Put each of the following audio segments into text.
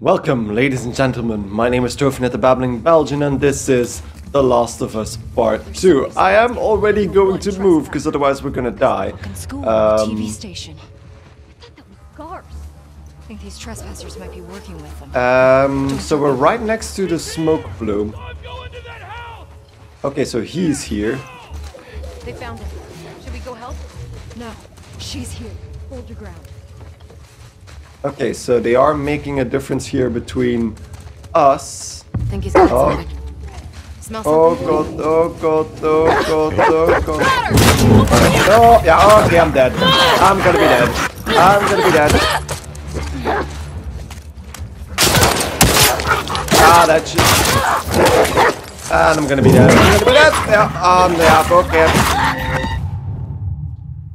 Welcome, ladies and gentlemen. My name is TroVNut, the Babbling Belgian, and this is The Last of Us Part 2. I am already going to move because otherwise we're gonna die. TV station. I thought that was Scars. I think these trespassers might be working with them. So we're right next to the smoke plume. Okay, so he's here. They found him. Should we go help? No, she's here. Hold your ground. Okay, so they are making a difference here between us. Think he's oh god. Oh, yeah, okay, I'm dead. I'm gonna be dead. Ah, that shit. And I'm gonna be dead. Yeah, okay.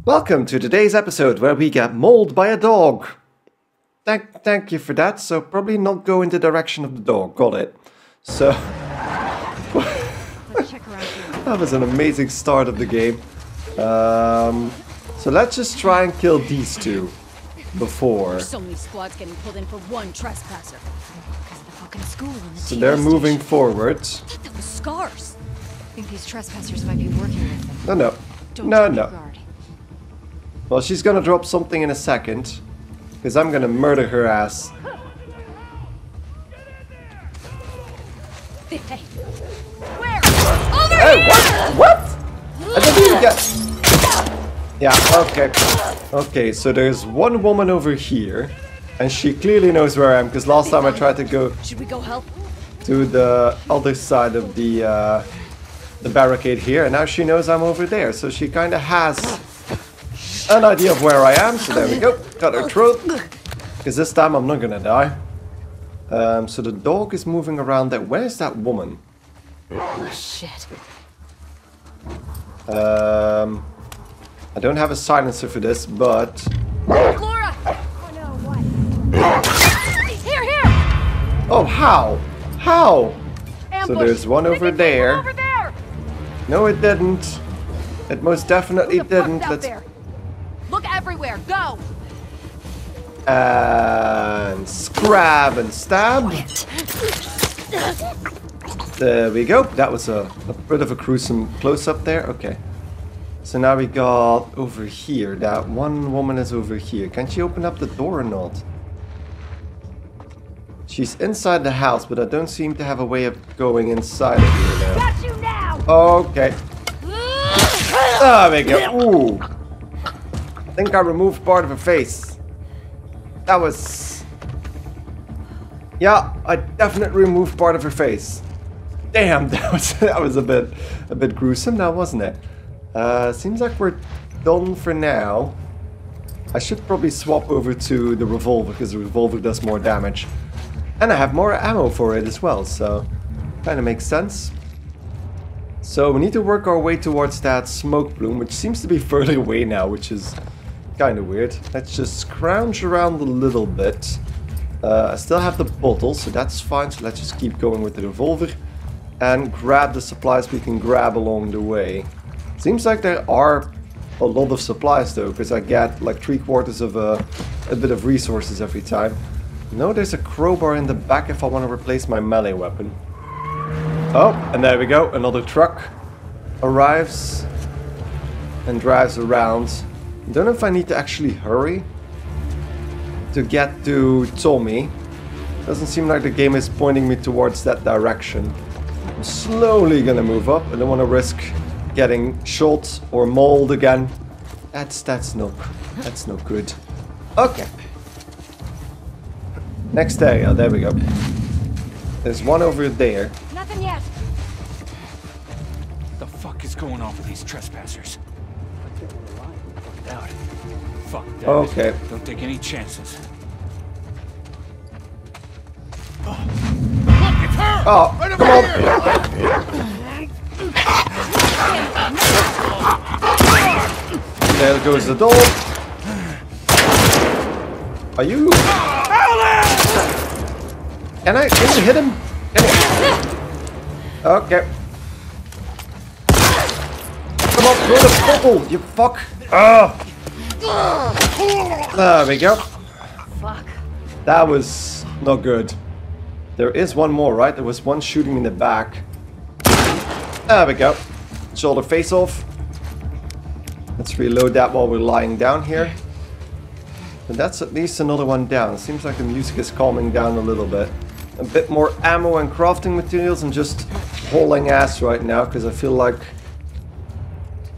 Welcome to today's episode where we get mauled by a dog. Thank you for that. So probably not go in the direction of the dog. Got it. So that was an amazing start of the game. So let's just try and kill these two before. So many squads getting pulled in for one trespasser. So they're moving forward. Scars. I think these trespassers might be working with them. No. Well, she's gonna drop something in a second. Because I'm gonna murder her ass. Hey, where? Over here! What? I didn't even get... Yeah, okay. Okay, so there's one woman over here. And she clearly knows where I am, because last time I tried to go... Should we go help? To the other side of the barricade here. And now she knows I'm over there, so she kinda has... an idea of where I am, so there we go. Cut her throat. Because this time I'm not gonna die. So the dog is moving around there. Where's that woman? Oh shit. I don't have a silencer for this, but Laura! Oh no, what? Here, here! Oh how? How? Ambush. So there's one over there. No it didn't. It most definitely didn't. Let's look everywhere, go! And scrab and stab. There we go. That was a bit of a gruesome close-up there. Okay. So now we got over here. That one woman is over here. Can she open up the door or not? She's inside the house, but I don't seem to have a way of going inside of here now. Got you now! Okay. There we go. Ooh. I think I removed part of her face. That was... Yeah, I definitely removed part of her face. Damn, that was a bit gruesome now, wasn't it? Seems like we're done for now. I should probably swap over to the revolver, because the revolver does more damage. And I have more ammo for it as well, so... Kinda makes sense. So we need to work our way towards that smoke plume, which seems to be further away now, which is... kind of weird. Let's just scrounge around a little bit. I still have the bottle, so that's fine. So let's just keep going with the revolver. And grab the supplies we can grab along the way. Seems like there are a lot of supplies though, because I get like 3/4 of a bit of resources every time. No, there's a crowbar in the back if I want to replace my melee weapon. Oh, and there we go. Another truck arrives and drives around. I don't know if I need to actually hurry to get to Tommy. Doesn't seem like the game is pointing me towards that direction. I'm slowly gonna move up. I don't want to risk getting shot or mauled again. That's no good. Okay. Next area. There we go. There's one over there. Nothing yet. What the fuck is going on with these trespassers? Out. Fuck that. Okay. Don't take any chances. Oh, look, it's her! Oh, right over here. There goes the dog. Are you? Can you hit him? Okay. Come on, go to the bubble, you fuck. There we go. Fuck. That was Not good. There is one more, right? There was one shooting in the back. There we go. Shoulder face off. Let's reload that while we're lying down here. And that's at least another one down. Seems like the music is calming down a little bit. A bit more ammo and crafting materials and just hauling ass right now because I feel like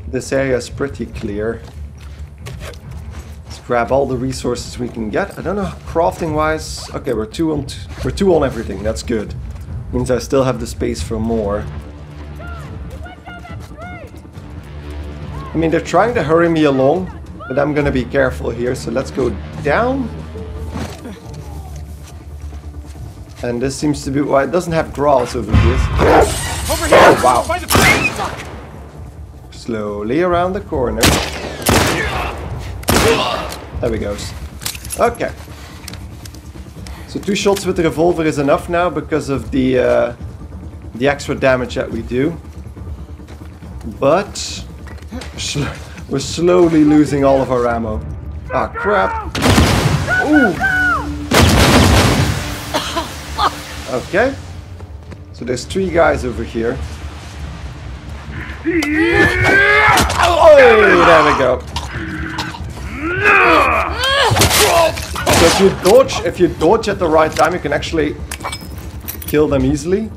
this area is pretty clear. Let's grab all the resources we can get. I don't know crafting wise. Okay, we're two on everything. That's good. Means I still have the space for more. I mean, they're trying to hurry me along, but I'm gonna be careful here. So let's go down. And this seems to be why it doesn't have growls over here. Over here! Oh, wow. By the... Slowly around the corner. There we go. Okay. So 2 shots with the revolver is enough now because of the extra damage that we do. But we're slowly losing all of our ammo. Ah, crap. Ooh. Okay, so there's 3 guys over here. Oh, there we go. So if you dodge at the right time, you can actually kill them easily.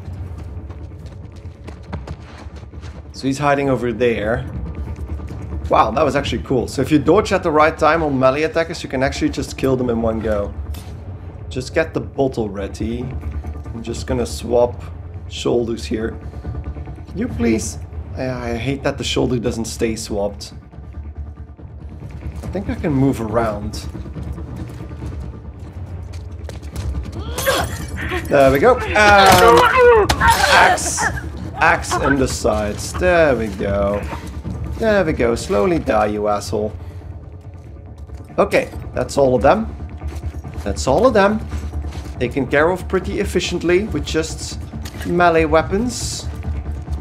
So he's hiding over there. Wow, that was actually cool. So if you dodge at the right time on melee attackers, you can actually just kill them in one go. Just get the bottle ready. I'm just gonna swap shoulders here. Can you please? I hate that the shoulder doesn't stay swapped. I think I can move around. There we go. Axe in the sides. There we go. There we go. Slowly die, you asshole. Okay, that's all of them. That's all of them. Taken care of pretty efficiently with just melee weapons.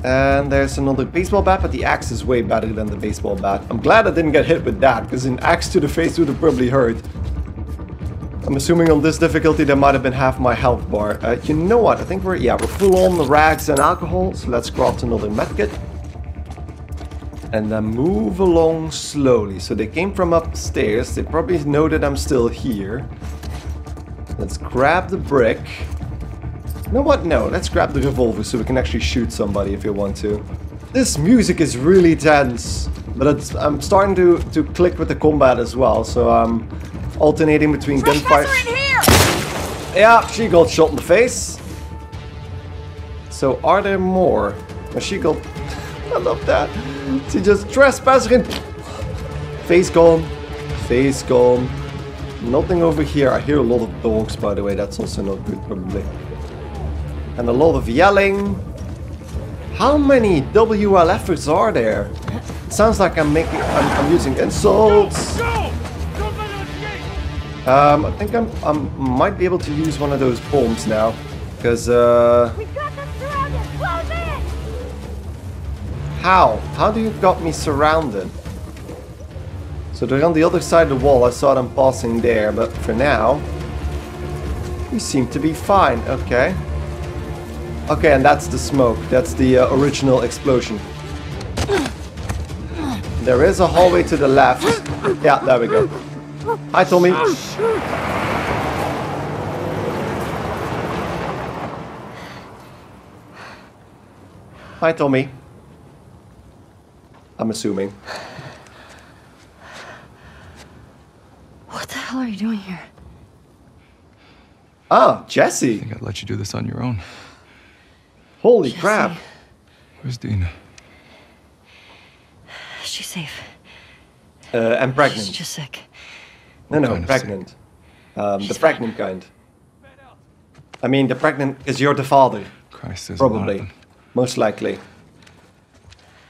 And there's another baseball bat, but the axe is way better than the baseball bat. I'm glad I didn't get hit with that, because an axe to the face would have probably hurt. I'm assuming on this difficulty there might have been half my health bar. You know what, I think we're full on the rags and alcohol, so let's craft another medkit. And then move along slowly. So they came from upstairs, they probably know that I'm still here. Let's grab the brick. You know what? No, let's grab the revolver so we can actually shoot somebody if you want to. This music is really tense, but I'm starting to click with the combat as well, so I'm alternating between gunfire. Yeah, she got shot in the face. So are there more? Well, she got... I love that. She just trespassed in. Face gone. Face gone. Nothing over here. I hear a lot of dogs, by the way. That's also not good, probably. And a lot of yelling. How many WLFers are there? It sounds like I'm using insults. I think I might be able to use one of those bombs now, because how do you got me surrounded? So they're on the other side of the wall. I saw them passing there, but for now, we seem to be fine. Okay. Okay, and that's the smoke. That's the original explosion. There is a hallway to the left. Yeah, there we go. Hi, Tommy. Hi, Tommy. I'm assuming. What the hell are you doing here? Oh, Jesse! I think I'd let you do this on your own. Holy Jesse. Crap! Where's Dina? She's safe. And pregnant. She's just sick. No, pregnant. The pregnant kind. I mean, the pregnant is you're the father. Christ is probably, most likely.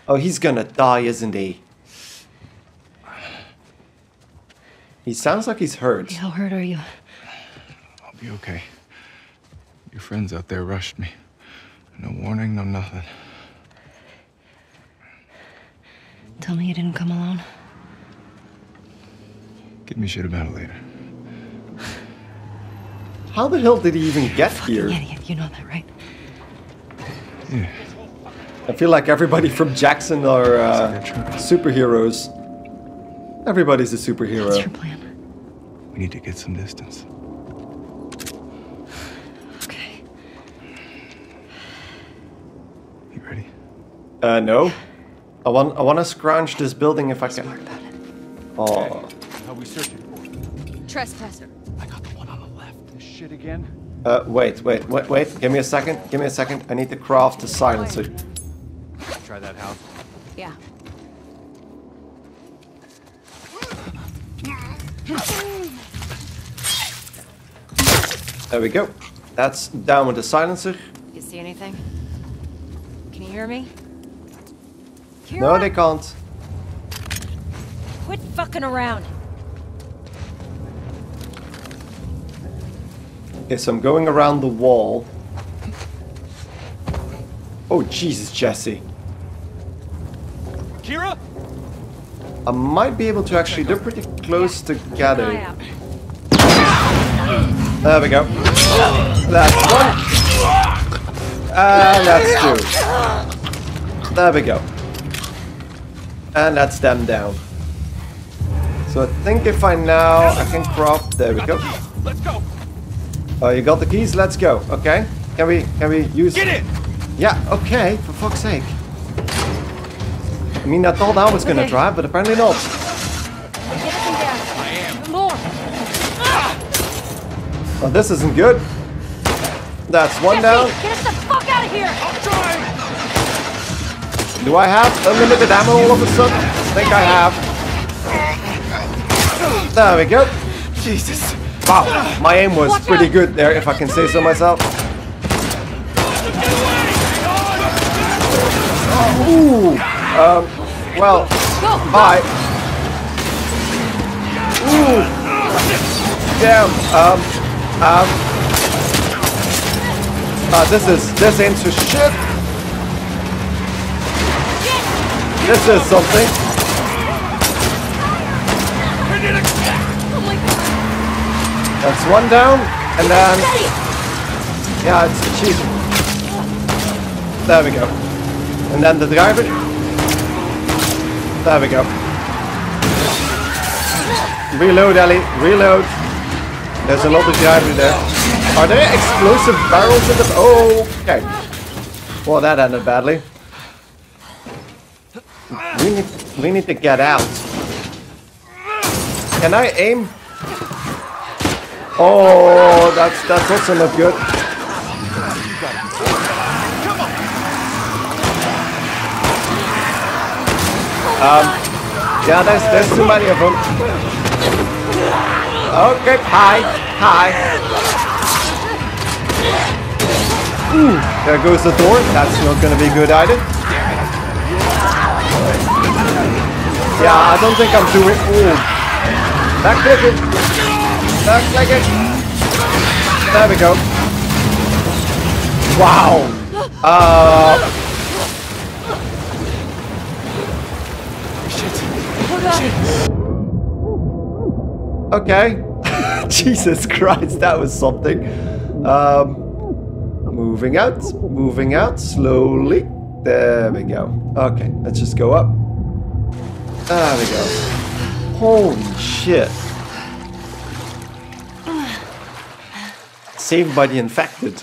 Oh, he's gonna die, isn't he? He sounds like he's hurt. How hurt are you? I'll be okay. Your friends out there rushed me. No warning, no nothing. Tell me you didn't come alone. Give me shit about it later. How the hell did he even get here? Idiot. You know that, right? Yeah. I feel like everybody from Jackson are superheroes. Everybody's a superhero. What's your plan? We need to get some distance. Okay. You ready? No. I want to scrounge this building if I can. About it. Oh. Okay. How we searching for? Trespasser. I got the one on the left. This shit again? Wait. Give me a second. I need to craft the silencer. Try that house. Yeah. There we go. That's down with the silencer. You see anything? Can you hear me? Kira? No, they can't. Quit fucking around. Okay, so I'm going around the wall. Oh, Jesus, Jesse. Kira? I might be able to actually... They're pretty close together. There we go. That's one. And that's two. There we go. And that's them down. So I think if I now... I can crop... There we go. Let's go. Oh, you got the keys? Let's go. Okay. Can we use... Get it! Yeah, okay. For fuck's sake. I mean, I thought I was gonna drive, but apparently not. I am. More. Well, this isn't good. That's one down. Get us the fuck out of here! I'm trying. Do I have unlimited ammo all of a sudden? I think I have. There we go. Jesus. Wow, my aim was pretty good there, if I can say so myself. Ooh. Well, go, bye. Go. Ooh. Damn. This ain't for shit. This is something. That's one down, and then... Yeah, it's cheap. There we go. And then the driver... There we go. Reload, Ellie. Reload. There's a lot of driver there. Are there explosive barrels in the... Oh, okay. Well, that ended badly. We need to get out. Can I aim? Oh, that's also not good. Yeah, there's too many of them. Okay, hi. Ooh, there goes the door. That's not gonna be good either. Yeah, I don't think I'm doing... Ooh. Back click it. There we go. Wow. Okay. Jesus Christ, that was something. Moving out slowly. There we go. Okay, let's just go up. There we go. Holy shit. Saved by the infected.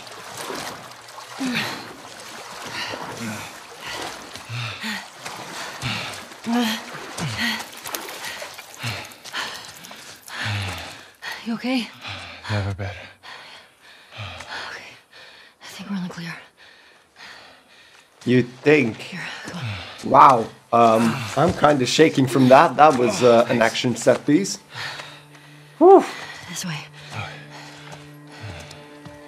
Okay. Never better. Okay. I think we're in the clear. You think? Here, wow. I'm kind of shaking from that. That was an action set piece. Whew. This way.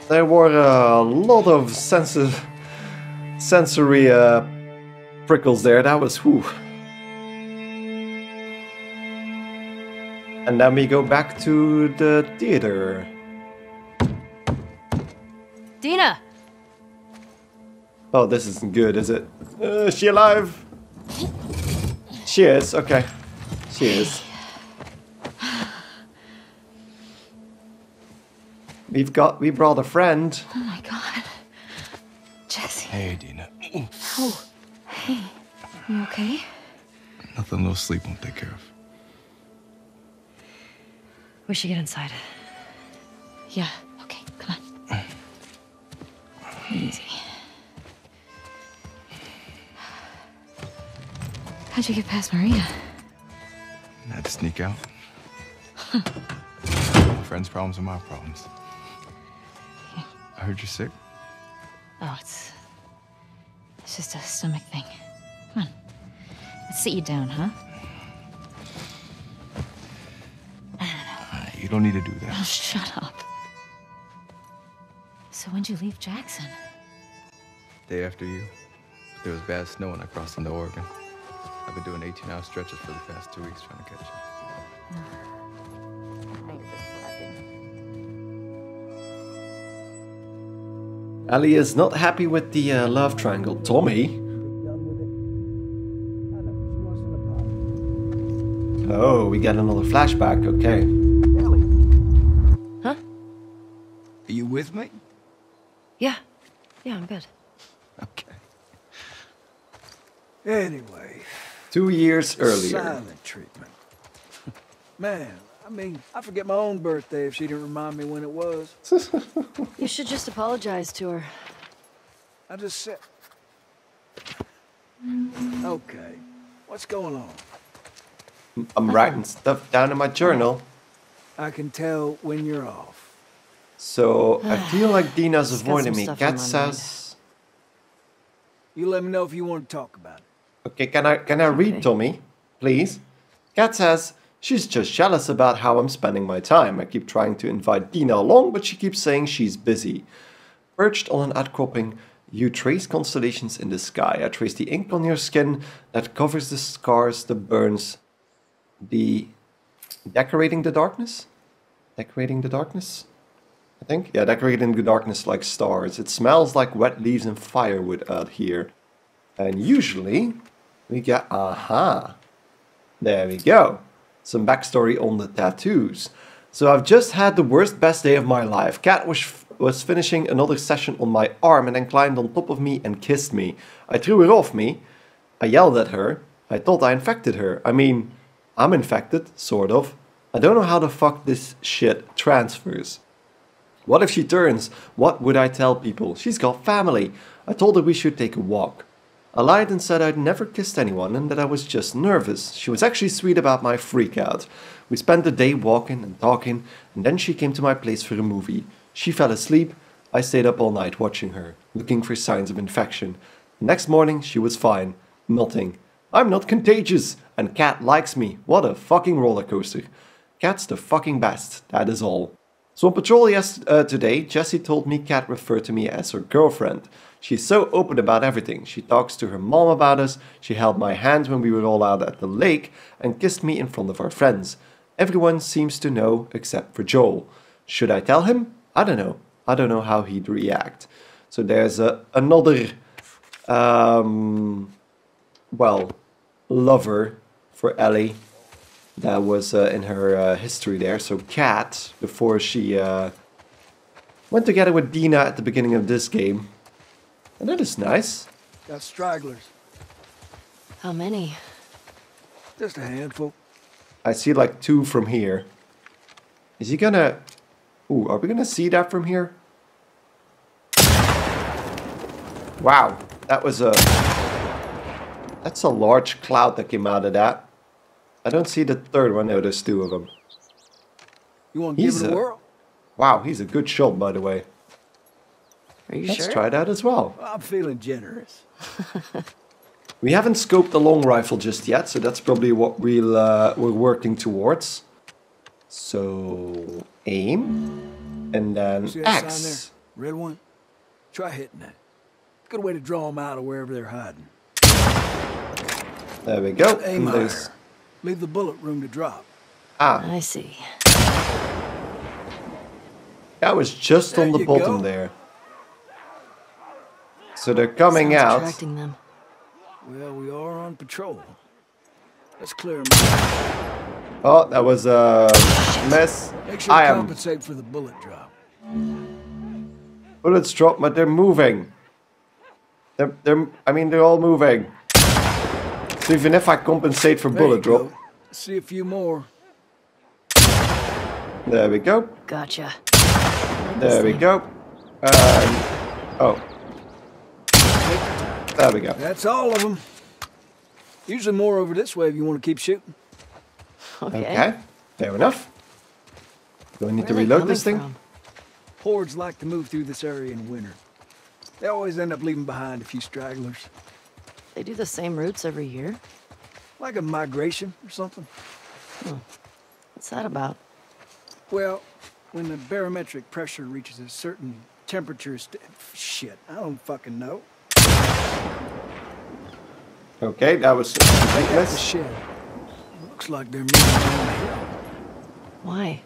There were a lot of sensory prickles there. That was whew. And then we go back to the theater. Dina! Oh, this isn't good, is it? Is she alive? She is, okay. She is. We brought a friend. Oh my God. Jesse. Hey, Dina. Oh, hey. You okay? Nothing a little sleep won't take care of. We should get inside. Yeah, okay, come on. Easy. How'd you get past Maria? I had to sneak out. Huh. My friend's problems are my problems. Yeah. I heard you're sick. Oh, it's just a stomach thing. Come on. Let's sit you down, huh? You don't need to do that. Oh, shut up. So when'd you leave Jackson? Day after you. There was bad snow when I crossed into Oregon. I've been doing 18-hour stretches for the past 2 weeks trying to catch you. Ellie is not happy with the love triangle. Tommy? Oh, we get another flashback, okay. Are you with me? Yeah. Yeah, I'm good. Okay. Anyway. 2 years earlier. Silent treatment. Man, I mean, I forget my own birthday if she didn't remind me when it was. You should just apologize to her. I just said... Okay. What's going on? I'm writing stuff down in my journal. I can tell when you're off. So, I feel like Dina's avoiding me. Kat says... You let me know if you want to talk about it. Okay, can I read, Tommy? Please? Kat says, she's just jealous about how I'm spending my time. I keep trying to invite Dina along, but she keeps saying she's busy. Perched on an outcropping, you trace constellations in the sky. I trace the ink on your skin that covers the scars, the burns, the... Decorating the darkness? Decorating the darkness? I think? Yeah, decorated in the darkness like stars. It smells like wet leaves and firewood out here. And usually, we get... Aha! There we go. Some backstory on the tattoos. So I've just had the worst best day of my life. Kat was finishing another session on my arm and then climbed on top of me and kissed me. I threw her off me. I yelled at her. I thought I infected her. I mean, I'm infected, sort of. I don't know how the fuck this shit transfers. What if she turns? What would I tell people? She's got family. I told her we should take a walk. I lied and said I'd never kissed anyone and that I was just nervous. She was actually sweet about my freakout. We spent the day walking and talking, and then she came to my place for a movie. She fell asleep. I stayed up all night watching her, looking for signs of infection. The next morning, she was fine. Nothing. I'm not contagious, and Kat likes me. What a fucking rollercoaster. Kat's the fucking best, that is all. So on patrol today, Jesse told me Kat referred to me as her girlfriend. She's so open about everything. She talks to her mom about us, she held my hand when we were all out at the lake, and kissed me in front of our friends. Everyone seems to know except for Joel. Should I tell him? I don't know. I don't know how he'd react. So there's another, well, lover for Ellie. That was in her history there. So Kat, before she went together with Dina at the beginning of this game. And that is nice. Got stragglers. How many? Just a handful. I see like two from here. Is he gonna... Ooh, are we gonna see that from here? Wow, that was a... That's a large cloud that came out of that. I don't see the third one. No, there's two of them. You want to give it a whirl? Wow, he's a good shot, by the way. Are you sure? Let's try that as well. I'm feeling generous. We haven't scoped the long rifle just yet, so that's probably what we'll, we're working towards. So, aim, and then axe. Red one? Try hitting that. Good way to draw them out of wherever they're hiding. There we go. Aim higher. Leave the bullet room to drop. Ah. I see. That was just there on the bottom there. So they're coming out. Attracting them. Well, we are on patrol. Let's clear them. Oh, that was a mess. Make sure to compensate for the bullet drop. Bullets drop, but they're moving. I mean, they're all moving. So even if I compensate for bullet drop. See a few more. There we go. Gotcha. There we go. There we go. That's all of them. Usually more over this way if you want to keep shooting. Okay. Fair enough. Do I need to reload this thing? Hordes like to move through this area in winter. They always end up leaving behind a few stragglers. They do the same routes every year? Like a migration or something. Huh. What's that about? Well, when the barometric pressure reaches a certain temperature... Shit, I don't fucking know. Okay, that was... That's a shit. Looks like they're moving down the hill. Why?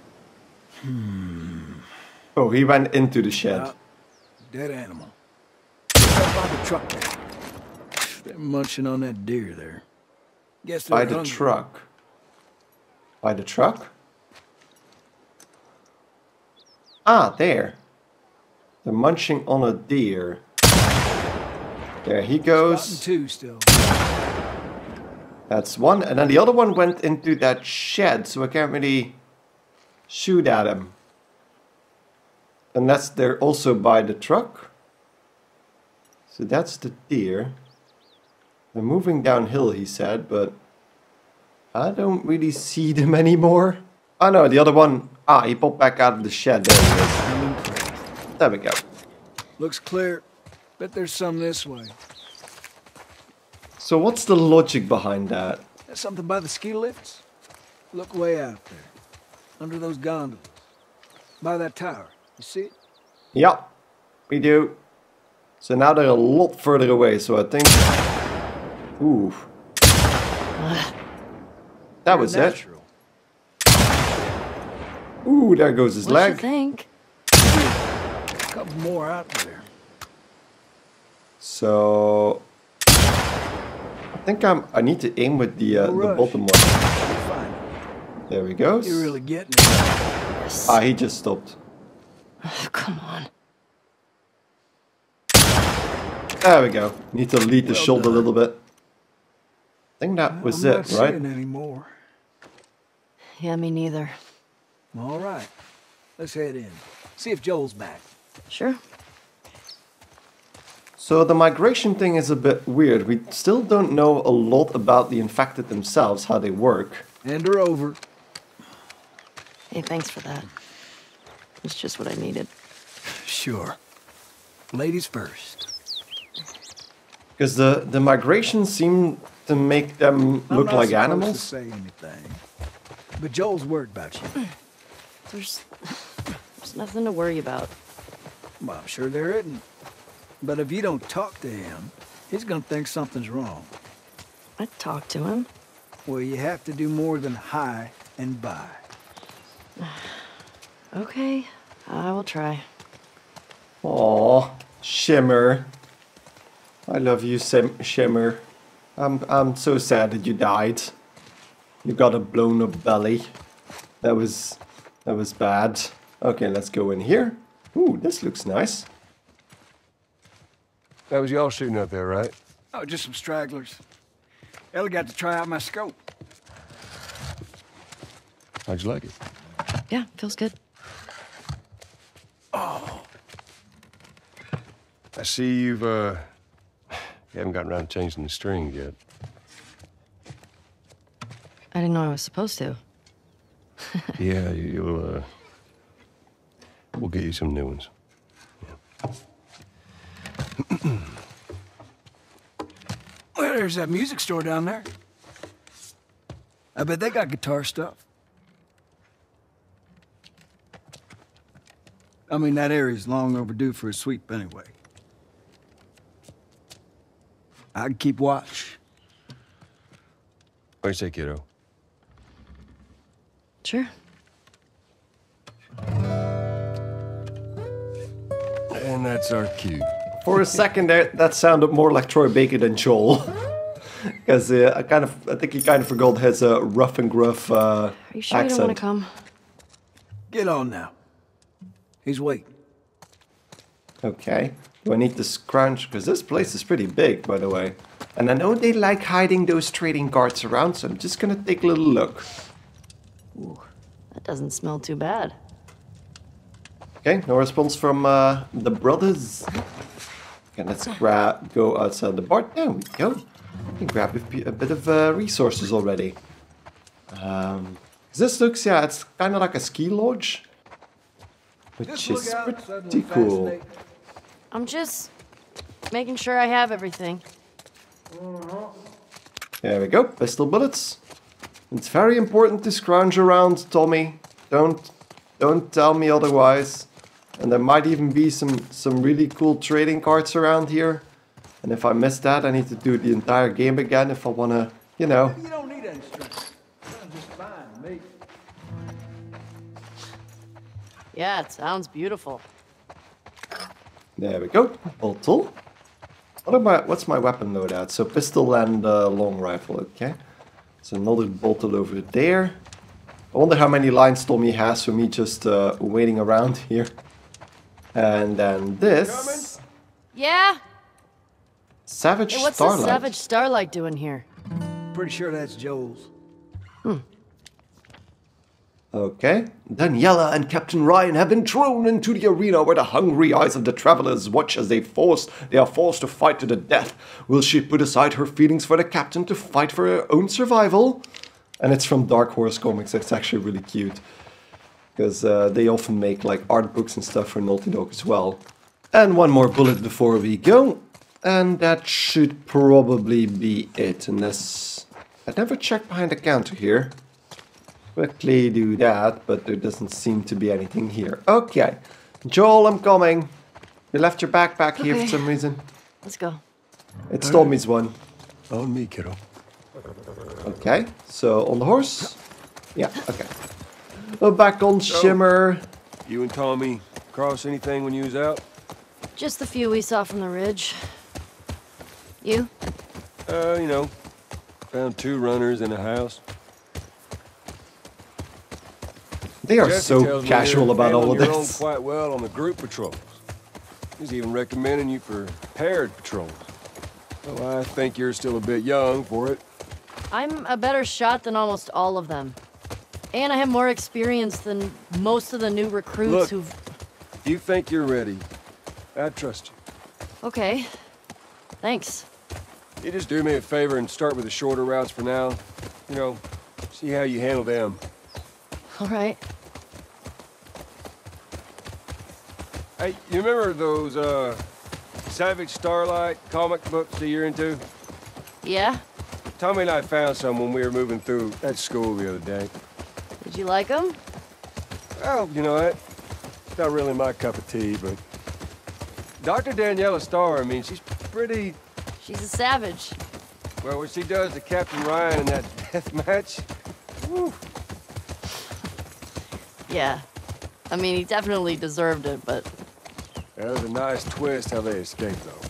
Oh, he went into the shed. Dead animal. By the truck there. They're munching on that deer there. Guess they're hungry. By the truck. By the truck? Ah, there. They're munching on a deer. There he goes. Two still. That's one. And then the other one went into that shed, so I can't really shoot at him. Unless they're also by the truck. So that's the deer. They're moving downhill, he said, but I don't really see them anymore. Oh no, the other one. Ah, he popped back out of the shed. There he is. There we go. Looks clear. Bet there's some this way. So what's the logic behind that? That's something by the ski lifts. Look way out there. Under those gondolas. By that tower. You see it? Yep. We do. So now they're a lot further away, so I think... Ooh. That was it. Ooh, there goes his leg. What do you think? A couple more out there. So... I think I need to aim with the bottom one. There he goes. You're really getting it. Yes. Ah, he just stopped. Oh, come on. There we go. Need to lead the shoulder a little bit. I think that was it, right? I'm not seeing any more. Yeah, me neither. All right. Let's head in. See if Joel's back. Sure. So the migration thing is a bit weird. We still don't know a lot about the infected themselves, how they work. And they're over. Hey, thanks for that. It's just what I needed. Sure. Ladies first. Because the migration seemed to make them look like animals. Say anything. But Joel's worried about you. There's nothing to worry about. Well, I'm sure there isn't. But if you don't talk to him, he's gonna think something's wrong. I talk to him. Well, you have to do more than hi and bye. Okay, I will try. Aw, Shimmer. I love you, Shimmer. I'm so sad that you died. You got a blown up belly. That was bad. Okay, let's go in here. Ooh, this looks nice. That was y'all shooting up there, right? Oh, just some stragglers. Ellie got to try out my scope. How'd you like it? Yeah, feels good. Oh. I see you haven't gotten around to changing the string yet. I didn't know I was supposed to. Yeah, we'll get you some new ones. Yeah. Well, there's that music store down there. I bet they got guitar stuff. I mean, that area's long overdue for a sweep anyway. I can keep watch. What do you say, kiddo? Sure. And that's our cue. For a second there, that sounded more like Troy Baker than Joel, because I think he kind of forgot his rough and gruff accent. Are you sure you don't want to come? Get on now. He's waiting. Okay. Do I need to scrounge? Because this place is pretty big, by the way. And I know they like hiding those trading cards around, so I'm just going to take a little look. Ooh, that doesn't smell too bad. Okay, no response from the brothers. Okay, let's go outside the bar. There we go. I can grab a bit of resources already. This looks, yeah, it's kind of like a ski lodge, which is pretty cool. I'm just making sure I have everything. There we go, pistol bullets. It's very important to scrounge around, Tommy. Don't tell me otherwise. And there might even be some really cool trading cards around here. And if I miss that, I need to do the entire game again if I want to, you know. You don't need any strength. That'll just find me. Yeah, it sounds beautiful. There we go. Bottle. What's my weapon loadout? So pistol and long rifle, okay. So another bottle over there. I wonder how many lines Tommy has for me just waiting around here. And then this. Coming? Yeah. Savage Starlight. What's the Savage Starlight doing here? Pretty sure that's Joel's. Hmm. Okay. Daniela and Captain Ryan have been thrown into the arena where the hungry eyes of the travelers watch as they are forced to fight to the death. Will she put aside her feelings for the captain to fight for her own survival? And it's from Dark Horse Comics. It's actually really cute. Because they often make like art books and stuff for Naughty Dog as well. And one more bullet before we go. And that should probably be it. Unless... I never checked behind the counter here. Quickly do that, but there doesn't seem to be anything here. Okay. Joel, I'm coming. You left your backpack here for some reason. Let's go. It's Tommy's one. On me, kiddo. Okay, so on the horse? Yeah, okay. We're back on Shimmer. You and Tommy cross anything when you was out? Just the few we saw from the ridge. You? You know, found two runners in a house. They are Jesse so casual about all of this. Quite well on the group patrols. He's even recommending you for paired patrols. Oh, I think you're still a bit young for it. I'm a better shot than almost all of them. And I have more experience than most of the new recruits who've... You think you're ready. I trust you. Okay. Thanks. You just do me a favor and start with the shorter routes for now. You know, see how you handle them. All right. Hey, you remember those Savage Starlight comic books that you're into? Yeah. Tommy and I found some when we were moving through that school the other day. Did you like them? Well, you know, it's not really my cup of tea, but... Dr. Daniela Starr, I mean, she's pretty... She's a savage. Well, what she does to Captain Ryan in that death match... Whew. Yeah. I mean, he definitely deserved it, but... That was a nice twist how they escaped, though.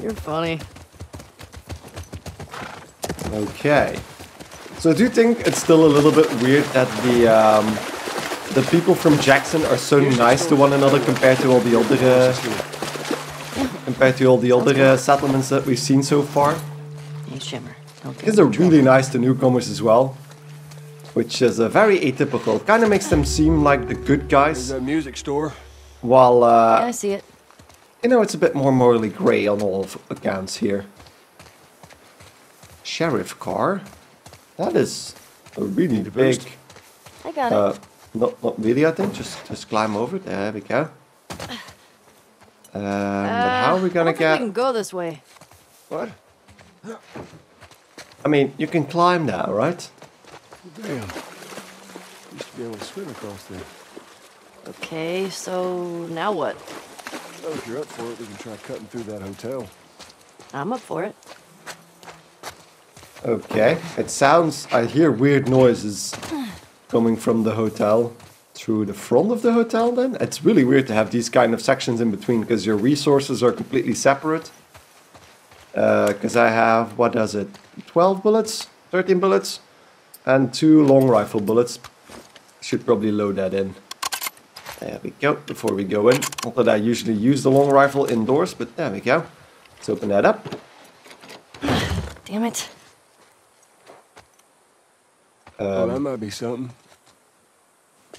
You're funny. Okay. So do you think it's still a little bit weird that the people from Jackson are so nice to one another compared to all the other... compared to all the other settlements that we've seen so far? Hey, Shimmer. Kids are really nice to newcomers as well. Which is very atypical. Kind of makes them seem like the good guys. There's a music store. While, yeah, I see it. You know, it's a bit more morally grey on all accounts here. Sheriff car. That is a really big... I got it. Not really, I think. Just climb over. There we go. But how are we gonna get... I think we can go this way. What? I mean, you can climb now, right? Damn. Used to be able to swim across there. Okay, so now what? Well, if you're up for it, we can try cutting through that hotel. I'm up for it. Okay. It sounds... I hear weird noises coming from the hotel. Through the front of the hotel, then? It's really weird to have these kind of sections in between, because your resources are completely separate. Because I have... What does it? 12 bullets? 13 bullets? And 2 long rifle bullets. Should probably load that in. There we go, before we go in. Not that I usually use the long rifle indoors, but there we go. Let's open that up. Damn it. Well, that might be something.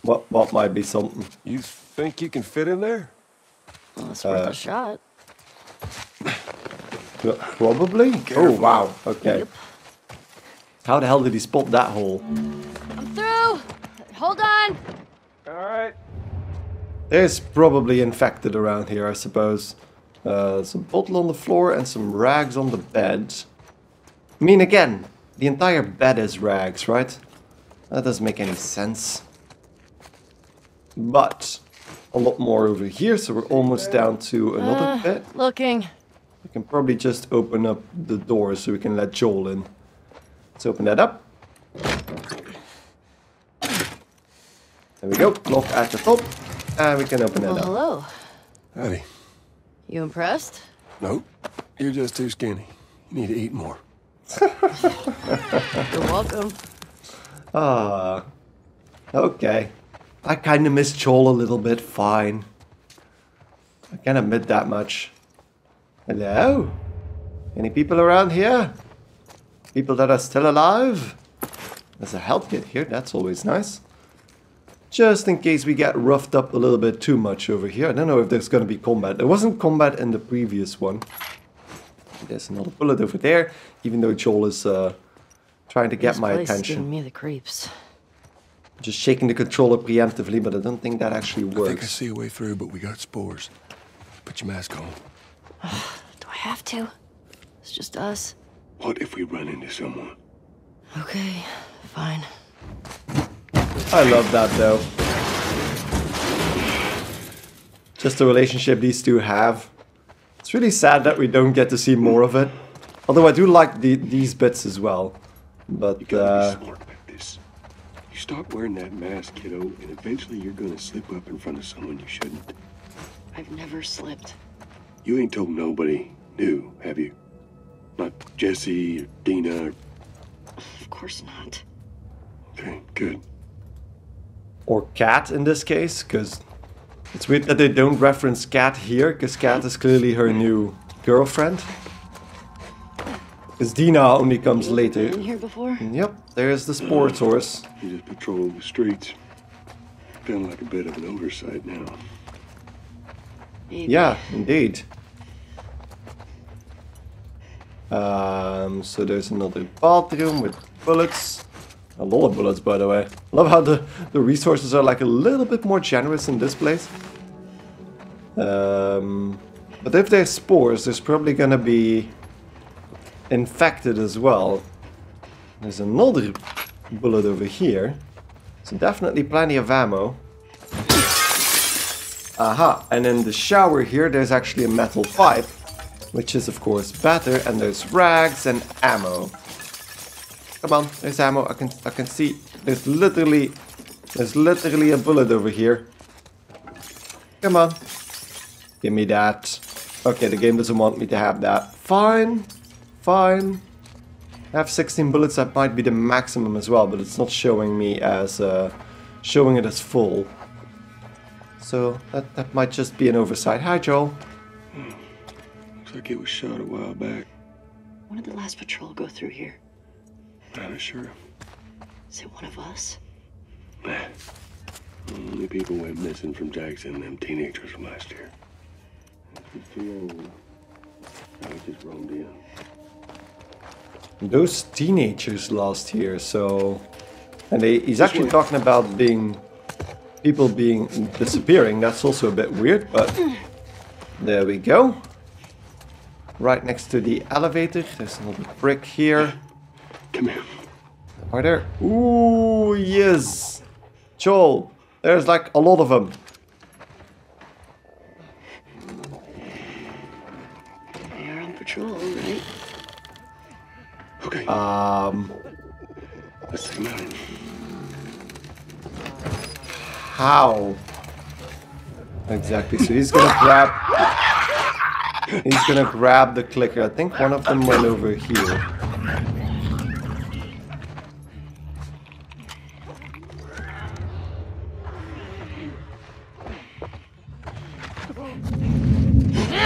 What might be something? You think you can fit in there? Well, it's worth a shot. Probably? Careful. Oh, wow. Okay. Yep. How the hell did he spot that hole? I'm through! Hold on! Alright. There's probably infected around here, I suppose. Some bottle on the floor and some rags on the bed. I mean, again, the entire bed is rags, right? That doesn't make any sense. But a lot more over here, so we're almost down to another bed. Looking. We can probably just open up the door so we can let Joel in. Let's open that up. There we go. Lock at the top. And we can open that up. Hello. Howdy. You impressed? Nope. You're just too skinny. You need to eat more. You're welcome. Ah. Okay. I kind of miss Joel a little bit. Fine. I can't admit that much. Hello? Any people around here? People that are still alive? There's a health kit here. That's always nice. Just in case we get roughed up a little bit too much over here. I don't know if there's going to be combat. There wasn't combat in the previous one. There's another bullet over there, even though Joel is trying to get my attention. This place is giving me the creeps. Just shaking the controller preemptively, but I don't think that actually works. I think I see a way through, but we got spores. Put your mask on. Do I have to? It's just us. What if we run into someone? Okay, fine. I love that, though. Just the relationship these two have. It's really sad that we don't get to see more of it. Although I do like these bits as well. But, you gotta be smart about this. You start wearing that mask, kiddo, and eventually you're gonna slip up in front of someone you shouldn't. I've never slipped. You ain't told nobody new, have you? Not Jesse or Dina or... Of course not. Okay, good. Or Kat in this case, because it's weird that they don't reference Kat here, because Kat is clearly her new girlfriend. Because Dina only comes later. Been here before? Yep, there's the sports horse. You just patrolling the streets. Feeling like a bit of an oversight now. Maybe. Yeah, indeed. So there's another bathroom with bullets. A lot of bullets, by the way. Love how the resources are like a little bit more generous in this place. But if there's spores, there's probably gonna be infected as well. There's another bullet over here. So definitely plenty of ammo. Aha, and in the shower here there's actually a metal pipe, which is of course better, and there's rags and ammo. Come on, there's ammo. I can see. There's literally a bullet over here. Come on, give me that. Okay, the game doesn't want me to have that. Fine, fine. I have 16 bullets. That might be the maximum as well, but it's not showing me as showing it as full. So that might just be an oversight. Hi, Joel. Looks like it was shot a while back. When did the last patrol go through here? Not sure. Is it one of us? Only people went missing from Jackson, them teenagers from last year. I just roamed in. Those teenagers last year, so... And he's actually talking about people disappearing. That's also a bit weird, but... There we go. Right next to the elevator. There's another brick here. Come here. Are there? Ooh, yes. Joel, there's like a lot of them. They are on patrol, right? Okay. Let's take them out. How? Exactly. So he's gonna grab. He's gonna grab the clicker. I think one of them went over here.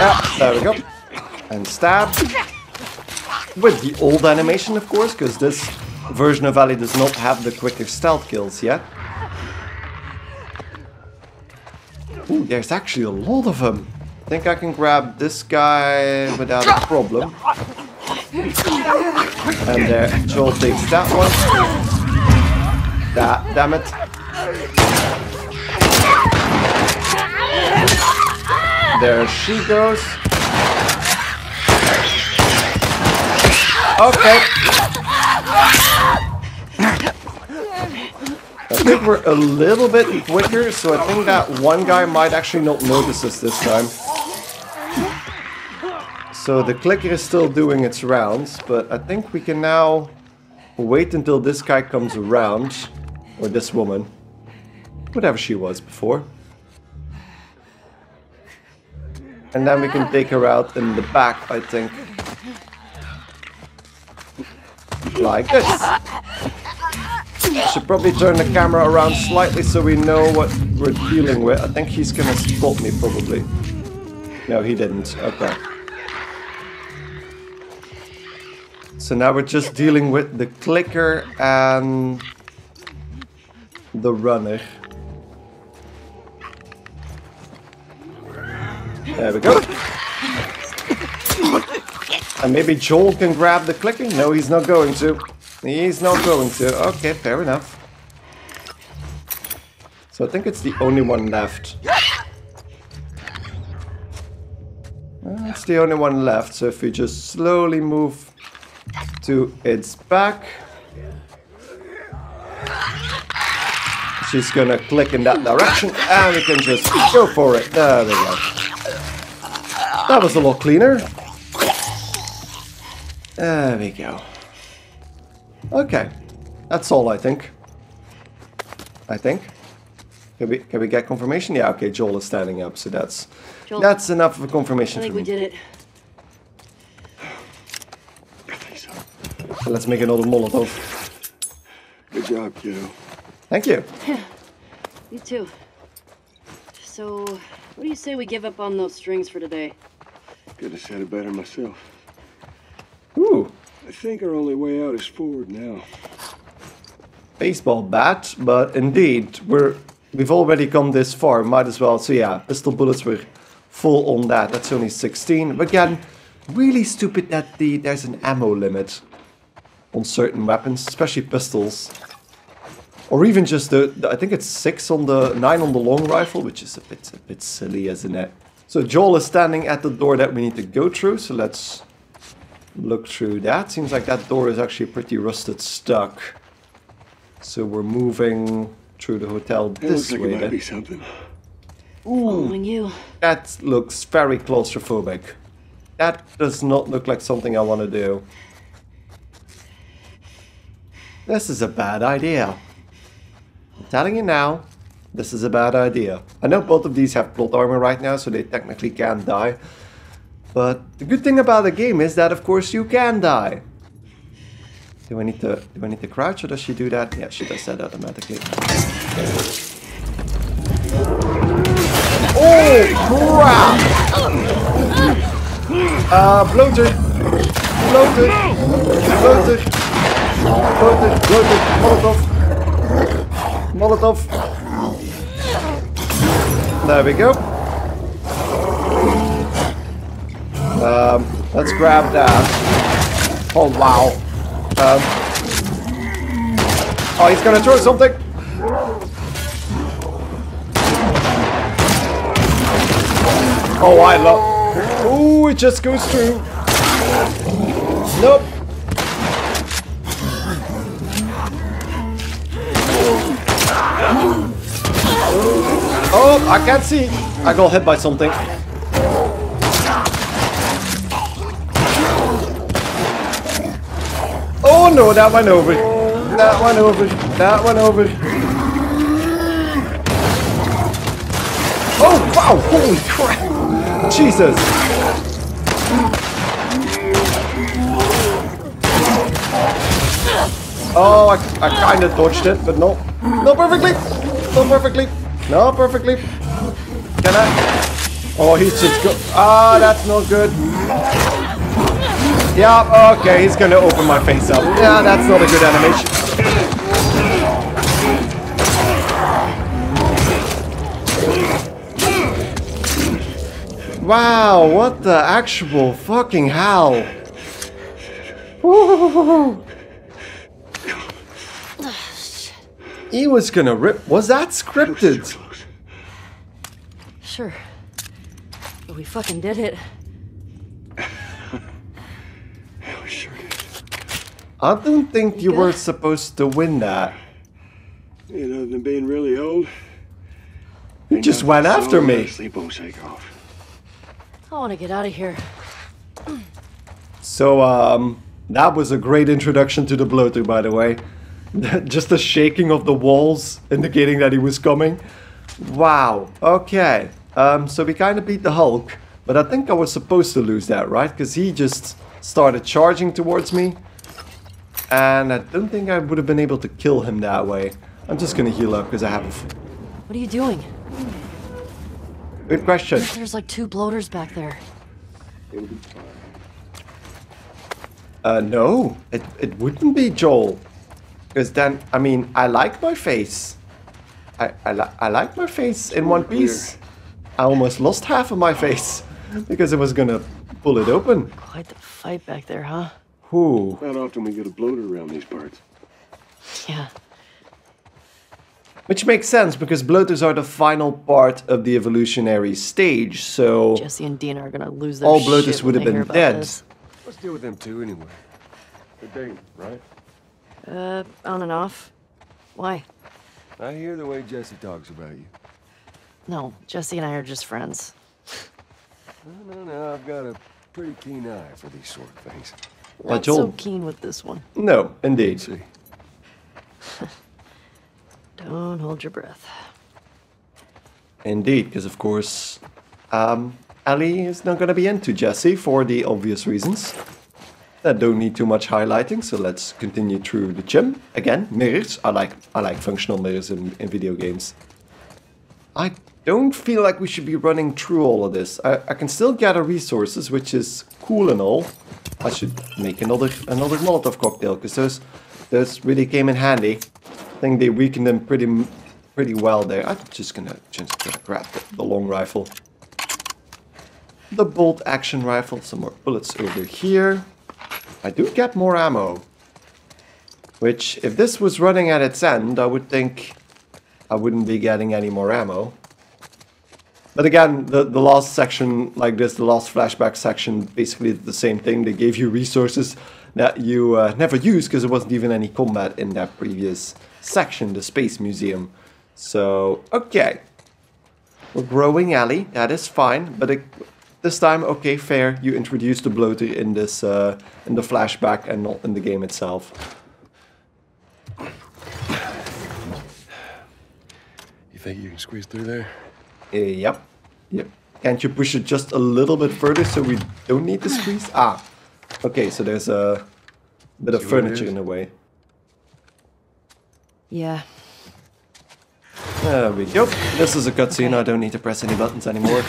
Ah, there we go. And stab. With the old animation, of course, because this version of Ellie does not have the quicker stealth kills yet. Ooh, there's actually a lot of them. I think I can grab this guy without a problem. And there, Joel takes that one. That, damn it. There she goes. Okay. I think we're a little bit quicker, so I think that one guy might actually not notice us this time. So the clicker is still doing its rounds, but I think we can now wait until this guy comes around, or this woman, whatever she was before. And then we can take her out in the back, I think. Like this. Should probably turn the camera around slightly so we know what we're dealing with. I think he's gonna spot me, probably. No, he didn't. Okay. So now we're just dealing with the clicker and the runner. There we go. And maybe Joel can grab the clicker? No, he's not going to. He's not going to. Okay, fair enough. So I think it's the only one left. It's the only one left, so if we just slowly move to its back. She's gonna click in that direction, and we can just go for it. There we go. That was a lot cleaner. There we go. Okay, that's all I think. Can we get confirmation? Yeah, okay, Joel is standing up, so that's enough of a confirmation for me. I think we did it. I think so. Let's make another Molotov. Good job, kiddo. Thank you. Yeah, you too. So, what do you say we give up on those strings for today? Could have said it better myself. Ooh. I think our only way out is forward now. Baseball bat, but indeed, we've already come this far, might as well. So yeah, pistol bullets were full on that. That's only 16. But again, really stupid that there's an ammo limit on certain weapons, especially pistols. Or even just I think it's 9 on the long rifle, which is a bit silly, isn't it? So Joel is standing at the door that we need to go through, so let's look through that. Seems like that door is actually pretty rusted stuck. So we're moving through the hotel this way. It might be something. Ooh, that looks very claustrophobic. That does not look like something I want to do. This is a bad idea. I'm telling you now, this is a bad idea. I know both of these have plot armor right now, so they technically can't die. But the good thing about the game is that, of course, you can die. Do I need to crouch, or does she do that? Yeah, she does that automatically. Oh, crap! Bloater, Molotov. There we go. Let's grab that. Oh, wow. Oh, he's gonna throw something. Oh, I love... Ooh, it just goes through. Nope. Oh, I can't see. I got hit by something. Oh no, that went over. That went over. That went over. Oh wow, holy crap. Jesus. Oh, I kinda dodged it, but no. Not perfectly. Not perfectly. Can I? Oh, he's just go. Ah, that's not good. Yeah, okay, he's gonna open my face up. Yeah, that's not a good animation. Wow, what the actual fucking hell? Woo-hoo-hoo-hoo-hoo. He was gonna rip. Was that scripted? Sure. But we fucking did it. We sure did. I don't think you were supposed to win that. You know, than being really old. You just went after me. Sleep won't take off. I want to get out of here. So, that was a great introduction to the bloater, by the way. Just the shaking of the walls indicating that he was coming. Wow. Okay. So we kind of beat the Hulk, but I think I was supposed to lose that, right? Because he just started charging towards me, and I don't think I would have been able to kill him that way. I'm just gonna heal up because I have. What are you doing? Good question. There's like two bloaters back there. No, it wouldn't be Joel. Because then, I mean, I like my face. I like my face in one piece. I almost lost half of my face because it was gonna pull it open. Quite the fight back there, huh? Who? Not often we get a bloater around these parts. Yeah. Which makes sense because bloaters are the final part of the evolutionary stage, so Jesse and Dina are gonna lose their shit. All bloaters would have been dead. Let's deal with them too anyway. They're dead, right? On and off. Why? I hear the way Jesse talks about you. No, Jesse and I are just friends. No, I've got a pretty keen eye for these sort of things. Not so keen with this one. No, indeed. Don't hold your breath. Indeed, because of course, Ellie is not going to be into Jesse for the obvious reasons. That don't need too much highlighting, so let's continue through the gym. Again, mirrors. I like functional mirrors in video games. I don't feel like we should be running through all of this. I can still gather resources, which is cool and all. I should make another Molotov cocktail, because those really came in handy. I think they weakened them pretty well there. I'm just gonna grab the long rifle. The bolt action rifle, some more bullets over here. I do get more ammo, which if this was running at its end, I would think I wouldn't be getting any more ammo. But again, the last section like this, the last flashback section, basically did the same thing. They gave you resources that you never used because there wasn't even any combat in that previous section, the Space Museum. So, okay. We're growing Ellie, that is fine, but this time, okay, fair. You introduced the bloater in this, in the flashback, and not in the game itself. You think you can squeeze through there? Yep. Yep. Can't you push it just a little bit further so we don't need to squeeze? Ah. Okay. So there's a bit of furniture in the way. Yeah. There we go. This is a cutscene. I don't need to press any buttons anymore.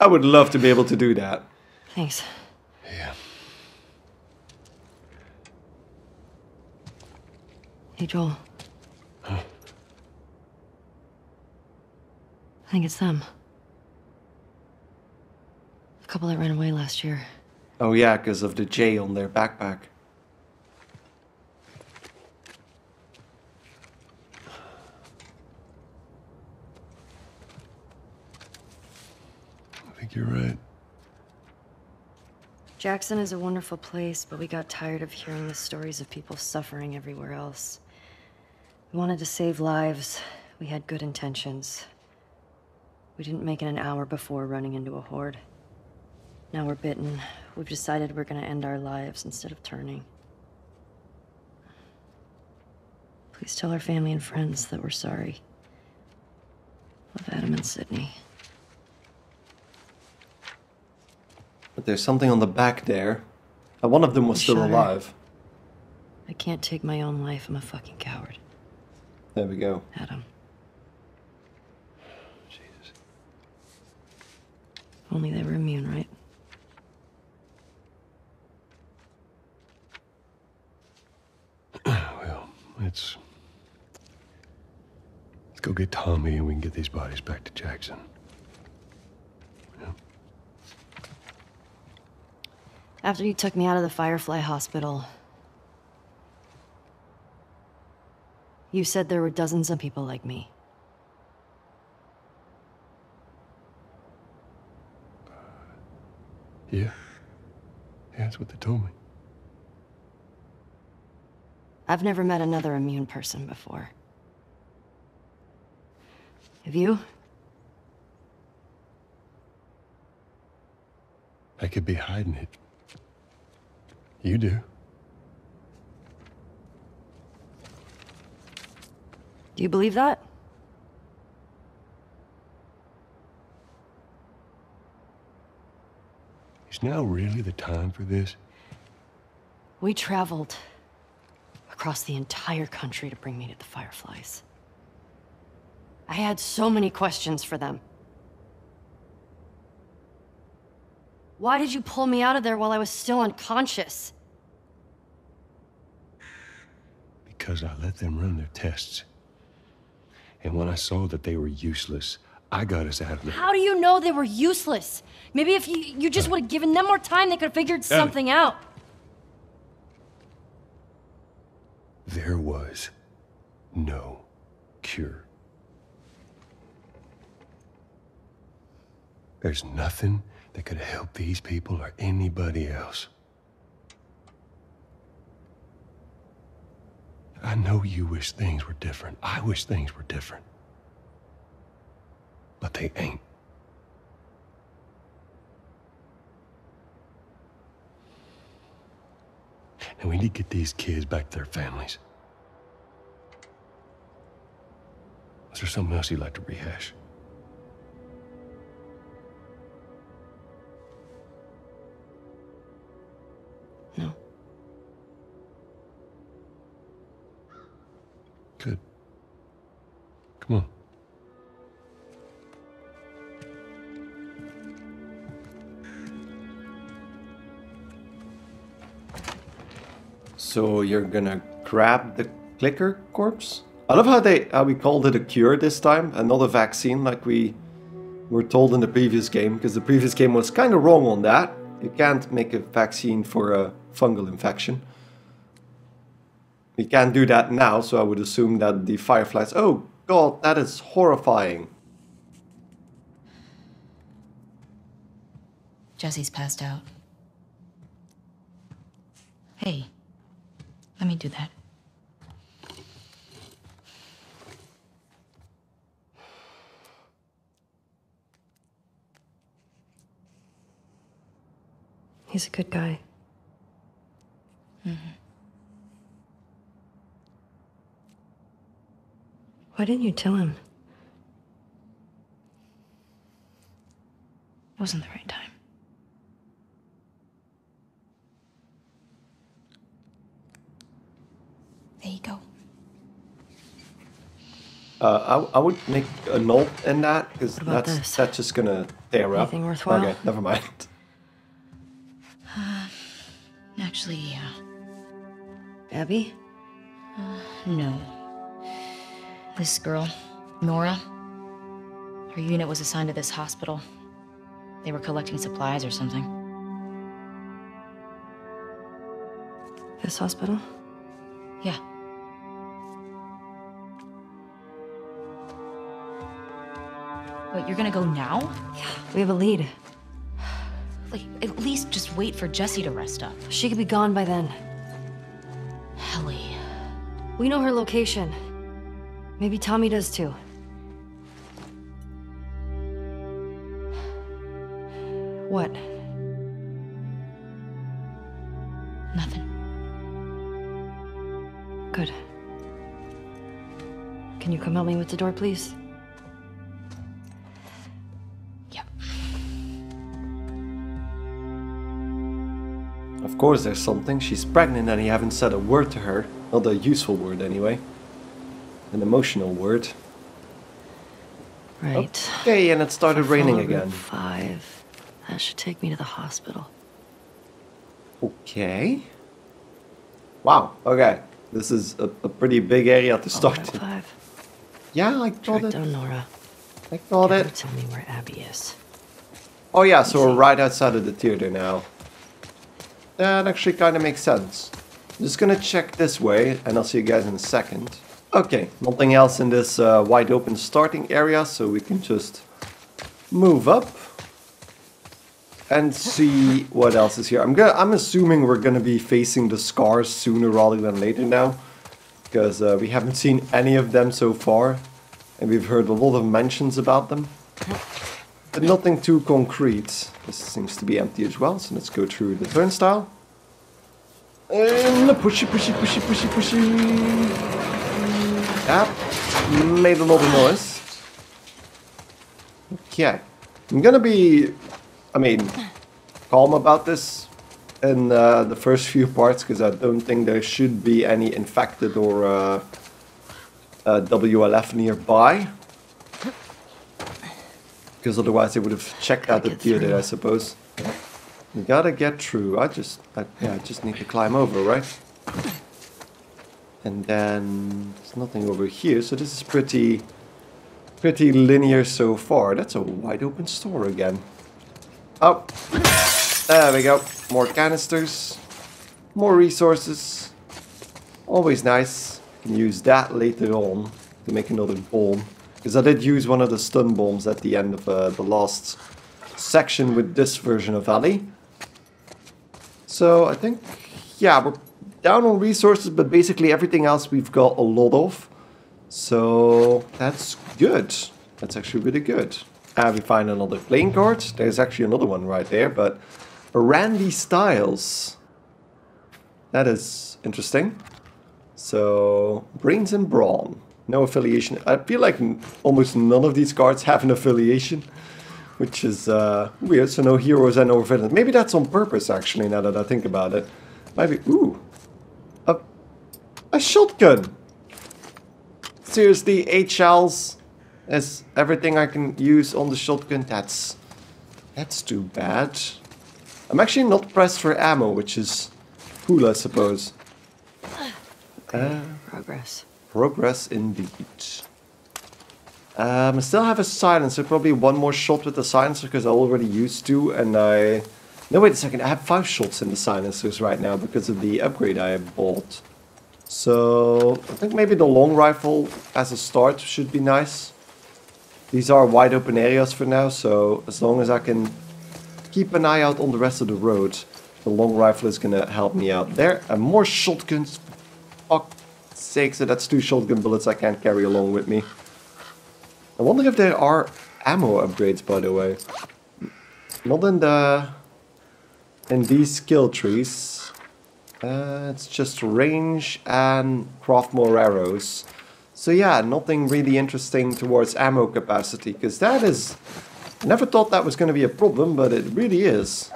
I would love to be able to do that. Thanks. Yeah. Hey, Joel. Huh? I think it's them. A couple that ran away last year. Oh yeah, because of the J on their backpack. You're right. Jackson is a wonderful place, but we got tired of hearing the stories of people suffering everywhere else. We wanted to save lives. We had good intentions. We didn't make it an hour before running into a horde. Now we're bitten. We've decided we're going to end our lives instead of turning. Please tell our family and friends that we're sorry. Love, Adam and Sydney. There's something on the back there. And one of them was still alive. I can't take my own life. I'm a fucking coward. There we go. Adam. Jesus. Only they were immune, right? Well, let's go get Tommy and we can get these bodies back to Jackson. Yeah. After you took me out of the Firefly hospital, you said there were dozens of people like me. Yeah. Yeah, that's what they told me. I've never met another immune person before. Have you? I could be hiding it. You do. Do you believe that? Is now really the time for this? We traveled across the entire country to bring me to the Fireflies. I had so many questions for them. Why did you pull me out of there while I was still unconscious? Because I let them run their tests. And when I saw that they were useless, I got us out of there. How do you know they were useless? Maybe if you just would have given them more time, they could have figured something out. There was no cure. There's nothing that could help these people or anybody else. I know you wish things were different. I wish things were different. But they ain't. And we need to get these kids back to their families. Is there something else you'd like to rehash? No. Good. Come on. So you're gonna grab the clicker corpse? I love how we called it a cure this time and not a vaccine like we were told in the previous game, because the previous game was kind of wrong on that. You can't make a vaccine for a fungal infection. We can't do that now, so I would assume that the Fireflies... Oh god, that is horrifying. Jesse's passed out. Hey. Let me do that. He's a good guy. Mm-hmm. Why didn't you tell him? It wasn't the right time. There you go. I would make a note in that, because that's just gonna tear up. Anything worthwhile? Okay, never mind. Actually, yeah. Abby? No. This girl, Nora, her unit was assigned to this hospital. They were collecting supplies or something. This hospital? Yeah. Wait, you're gonna go now? Yeah, we have a lead. Like, at least just wait for Jessie to rest up. She could be gone by then. Ellie. We know her location. Maybe Tommy does too. What? Nothing. Good. Can you come help me with the door, please? Yep. Of course there's something. She's pregnant and he haven't said a word to her. Not a useful word anyway. An emotional word. Right. Okay, and it started raining again. 5. That should take me to the hospital. Okay. Wow, okay. This is a pretty big area to start. 5. Yeah, I thought it. Down Nora. I thought it. Tell me where Abby is. Oh yeah, so we're right outside of the theater now. That actually kind of makes sense. I'm just gonna check this way, and I'll see you guys in a second. Okay, nothing else in this wide open starting area, so we can just move up and see what else is here. I'm assuming we're gonna be facing the Scars sooner rather than later now, because we haven't seen any of them so far, and we've heard a lot of mentions about them. But nothing too concrete. This seems to be empty as well, so let's go through the turnstile. And pushy. That made a lot of noise. Okay. I'm gonna be, calm about this in the first few parts, because I don't think there should be any infected or WLF nearby. Because otherwise they would have checked out the theater, I suppose. You gotta get through. I just need to climb over, right? And then there's nothing over here, so this is pretty linear so far. That's a wide open store again. Oh, there we go. More canisters, more resources. Always nice. Can use that later on to make another bomb. Because I did use one of the stun bombs at the end of the last section with this version of Ellie. So I think, yeah, we're down on resources, but basically everything else we've got a lot of. So that's good. That's actually really good. We find another playing card. There's actually another one right there, but Randy Styles. That is interesting. So, Brains and Brawn. No affiliation. I feel like almost none of these cards have an affiliation, which is weird. So no heroes and no villains. Maybe that's on purpose, actually, now that I think about it. Maybe, ooh, a shotgun. Seriously, 8 shells is everything I can use on the shotgun. That's too bad. I'm actually not pressed for ammo, which is cool, I suppose. Progress. Progress indeed. I still have a silencer, probably one more shot with the silencer because I already used to, and I... No, wait a second, I have 5 shots in the silencers right now because of the upgrade I bought. So, I think maybe the long rifle as a start should be nice. These are wide open areas for now, so as long as I can keep an eye out on the rest of the road, the long rifle is gonna help me out there. And more shotguns. Fuck. 6, so that's 2 shotgun bullets I can't carry along with me. I wonder if there are ammo upgrades, by the way. Not in the... in these skill trees. It's just range and craft more arrows. So yeah, nothing really interesting towards ammo capacity, because that is... I never thought that was going to be a problem, but it really is.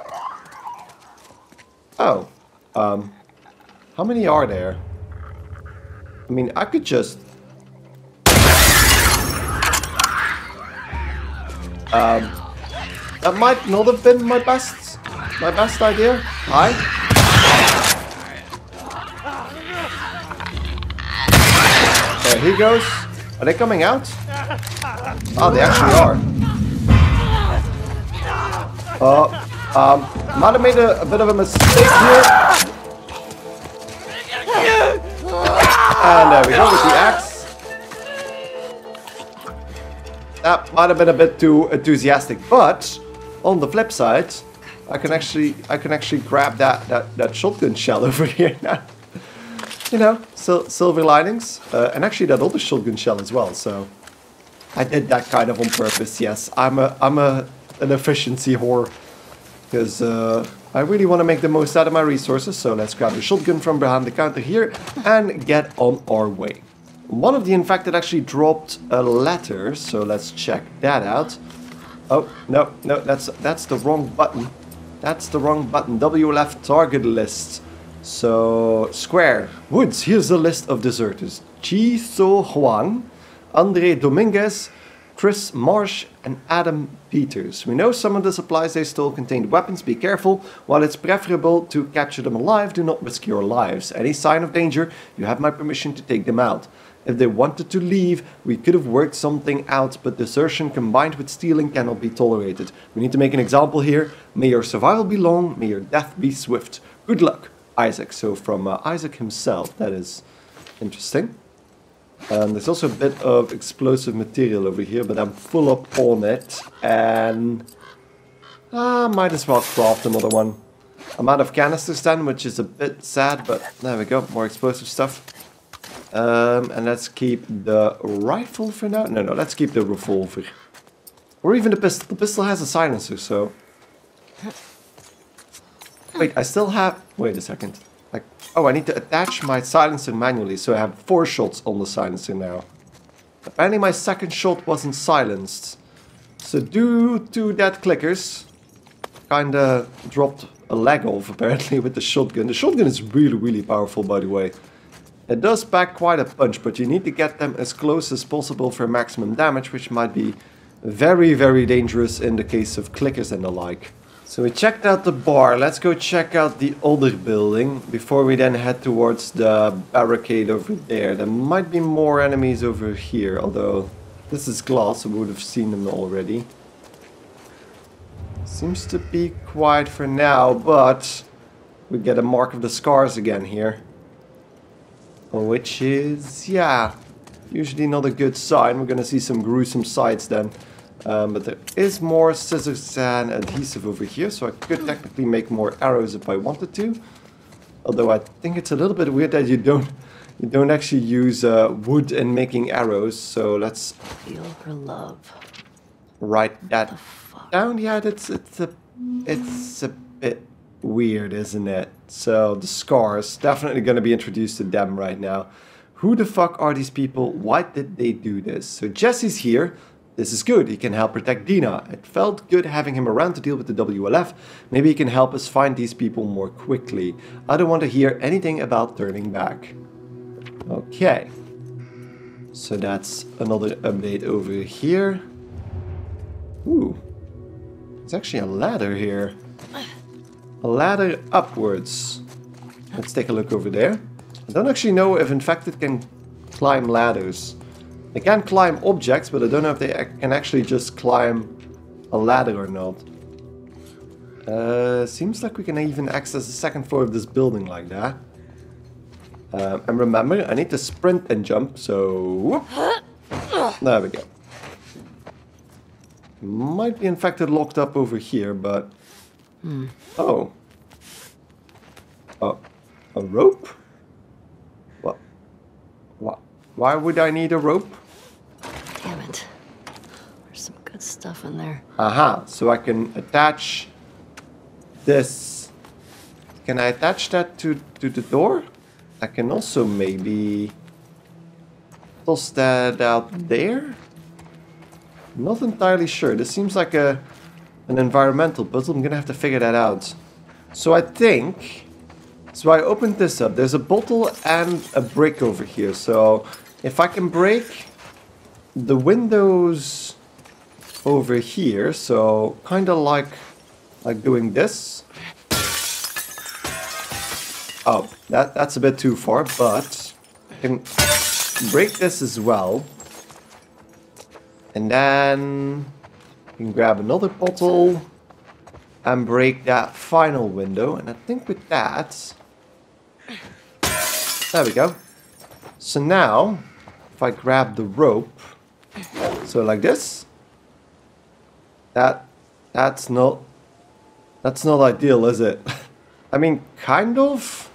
Oh. How many are there? I mean, I could just... that might not have been my best idea. Hi. There he goes. Are they coming out? Oh, they actually are. Might have made a bit of a mistake here. And there we go with the axe. That might have been a bit too enthusiastic, but on the flip side, I can actually grab that shotgun shell over here now. You know, so silver linings, and actually that other shotgun shell as well. So I did that kind of on purpose. Yes, I'm an efficiency whore because. I really want to make the most out of my resources, so let's grab the shotgun from behind the counter here and get on our way. One of the infected actually dropped a letter, so let's check that out. Oh, no, that's the wrong button. That's the wrong button. WLF target list. So, Square. Woods, here's the list of deserters. Chi So Juan, Andre Dominguez, Chris Marsh and Adam Peters. We know some of the supplies they stole contained weapons. Be careful. While it's preferable to capture them alive, do not risk your lives. Any sign of danger, you have my permission to take them out. If they wanted to leave, we could have worked something out, but desertion combined with stealing cannot be tolerated. We need to make an example here. May your survival be long, may your death be swift. Good luck, Isaac. So from Isaac himself, that is interesting. There's also a bit of explosive material over here, but I'm full up on it, and I might as well craft another one. I'm out of canisters then, which is a bit sad, but there we go, more explosive stuff. And let's keep the rifle for now. No, let's keep the revolver. Or even the pistol. The pistol has a silencer, so... Wait, I still have... Wait a second. Like, oh, I need to attach my silencer manually, so I have 4 shots on the silencer now. Apparently my second shot wasn't silenced. So due to that, clickers kinda dropped a leg off, apparently, with the shotgun. The shotgun is really, really powerful, by the way. It does pack quite a punch, but you need to get them as close as possible for maximum damage, which might be very, very dangerous in the case of clickers and the like. So we checked out the bar. Let's go check out the other building before we then head towards the barricade over there. There might be more enemies over here, although this is glass, so we would have seen them already. Seems to be quiet for now, but we get a mark of the scars again here. Which is, yeah, usually not a good sign. We're gonna see some gruesome sights then. But there is more scissors and adhesive over here, so I could technically make more arrows if I wanted to. Although I think it's a little bit weird that you don't actually use wood in making arrows. So let's feel her love. Write that down. Yeah, it's a bit weird, isn't it? So the scars definitely going to be introduced to them right now. Who the fuck are these people? Why did they do this? So Jesse's here. This is good, he can help protect Dina. It felt good having him around to deal with the WLF. Maybe he can help us find these people more quickly. I don't want to hear anything about turning back. Okay. So that's another update over here. Ooh. There's actually a ladder here. A ladder upwards. Let's take a look over there. I don't actually know if in fact it can climb ladders. They can climb objects, but I don't know if they can actually just climb a ladder or not. Seems like we can even access the second floor of this building like that. And remember, I need to sprint and jump, so... There we go. Might be infected locked up over here, but... Oh. Oh. A rope? What? What? Why would I need a rope? Damn it. There's some good stuff in there. Aha, so I can attach this. Can I attach that to the door? I can also maybe toss that out there? Not entirely sure. This seems like an environmental puzzle. I'm gonna have to figure that out. So I think... So I opened this up. There's a bottle and a brick over here. So if I can break the windows over here, so kind of like doing this. Oh, that's a bit too far, but I can break this as well. And then I can grab another bottle and break that final window. And I think with that... There we go. So now, if I grab the rope, so like this, that's not ideal, is it? I mean, kind of.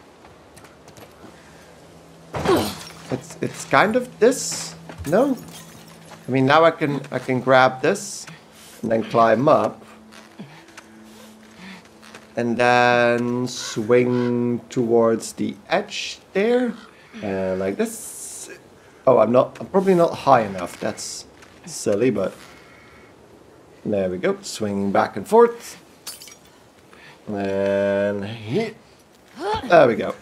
It's kind of this. No, I mean now I can grab this and then climb up and then swing towards the edge there, and like this. Oh, I'm probably not high enough, that's silly, but there we go, swinging back and forth. And then here. There we go.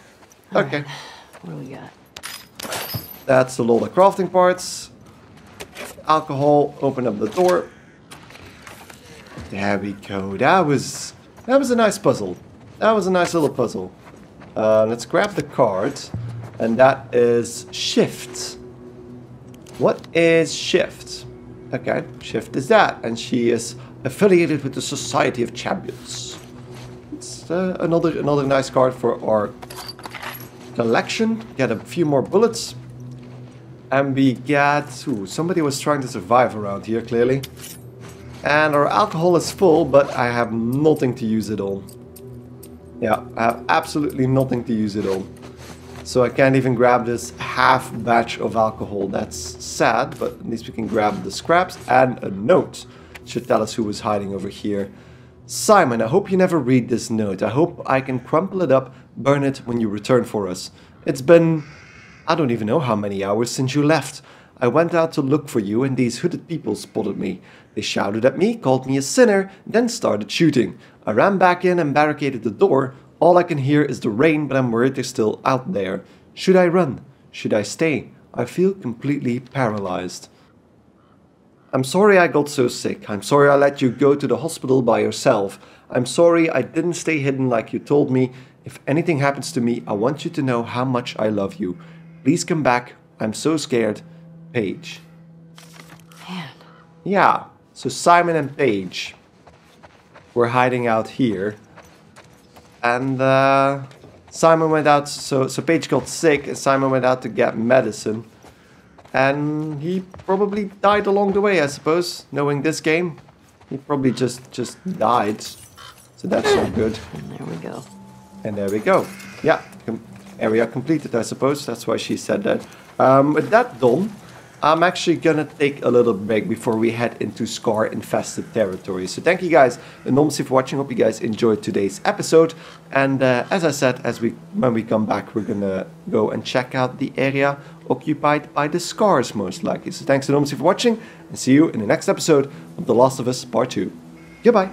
Okay. Right. What do we got? That's a lot of crafting parts. Alcohol. Open up the door. There we go. That was a nice puzzle. That was a nice little puzzle. Let's grab the card, and that is Shift. What is Shift? Okay, Shift is that, and she is affiliated with the Society of Champions. It's another nice card for our collection. Get a few more bullets, and we get... Ooh, somebody was trying to survive around here, clearly. And our alcohol is full, but I have nothing to use it on. Yeah, I have absolutely nothing to use it on. So I can't even grab this half batch of alcohol. That's sad, but at least we can grab the scraps. And a note should tell us who was hiding over here. Simon, I hope you never read this note. I hope I can crumple it up, burn it when you return for us. It's been, I don't even know how many hours since you left. I went out to look for you and these hooded people spotted me. They shouted at me, called me a sinner, then started shooting. I ran back in and barricaded the door. All I can hear is the rain, but I'm worried they're still out there. Should I run? Should I stay? I feel completely paralyzed. I'm sorry I got so sick. I'm sorry I let you go to the hospital by yourself. I'm sorry I didn't stay hidden like you told me. If anything happens to me, I want you to know how much I love you. Please come back. I'm so scared. Paige. Man. Yeah, so Simon and Paige were hiding out here. And Simon went out, so Paige got sick and Simon went out to get medicine. And he probably died along the way, I suppose, knowing this game. He probably just died. So that's not good. And there we go. And there we go. Yeah, area completed, I suppose. That's why she said that. With that done, I'm actually gonna take a little break before we head into Scar-infested territory. So thank you guys enormously for watching. Hope you guys enjoyed today's episode. And as I said, when we come back, we're gonna go and check out the area occupied by the Scars, most likely. So thanks enormously for watching, and see you in the next episode of The Last of Us Part 2. Goodbye.